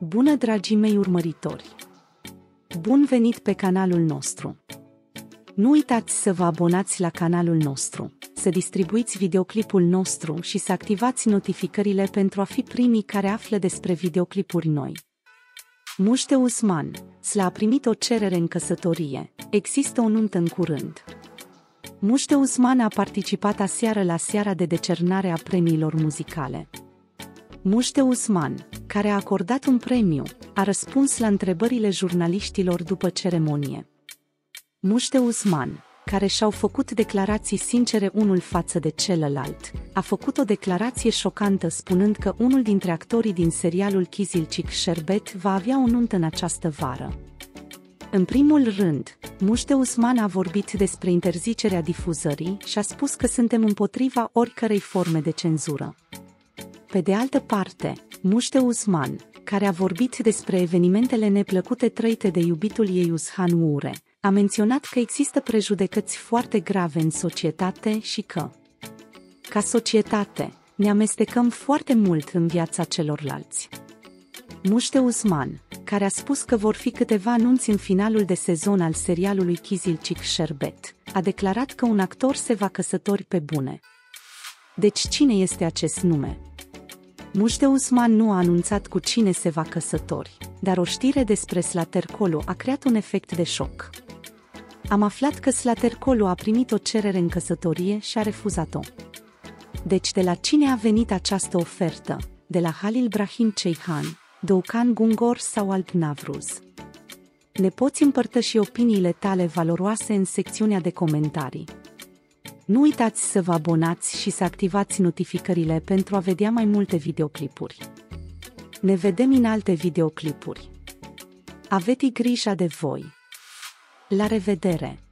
Bună, dragii mei urmăritori! Bun venit pe canalul nostru! Nu uitați să vă abonați la canalul nostru, să distribuiți videoclipul nostru și să activați notificările pentru a fi primii care află despre videoclipuri noi. Müjde Uzman, Sıla a primit o cerere în căsătorie, există o nuntă în curând. Müjde Uzman a participat aseară la seara de decernare a premiilor muzicale. Müjde Uzman, care a acordat un premiu, a răspuns la întrebările jurnaliștilor după ceremonie. Müjde Uzman, care și-au făcut declarații sincere unul față de celălalt, a făcut o declarație șocantă spunând că unul dintre actorii din serialul Kizilcik Sherbet va avea o nuntă în această vară. În primul rând, Müjde Uzman a vorbit despre interzicerea difuzării și a spus că suntem împotriva oricărei forme de cenzură. Pe de altă parte, Müjde Uzman, care a vorbit despre evenimentele neplăcute trăite de iubitul ei Uzhan Uğur'e, a menționat că există prejudecăți foarte grave în societate și că, ca societate, ne amestecăm foarte mult în viața celorlalți. Müjde Uzman, care a spus că vor fi câteva anunți în finalul de sezon al serialului Kizilcik Sherbet, a declarat că un actor se va căsători pe bune. Deci cine este acest nume? Müjde Uzman nu a anunțat cu cine se va căsători, dar o știre despre Sıla Türkoğlu a creat un efect de șoc. Am aflat că Sıla Türkoğlu a primit o cerere în căsătorie și a refuzat-o. Deci de la cine a venit această ofertă? De la Halil İbrahim Ceyhan, Doukan Gungor sau Alp Navruz? Ne poți împărtăși opiniile tale valoroase în secțiunea de comentarii. Nu uitați să vă abonați și să activați notificările pentru a vedea mai multe videoclipuri. Ne vedem în alte videoclipuri. Aveți grijă de voi! La revedere!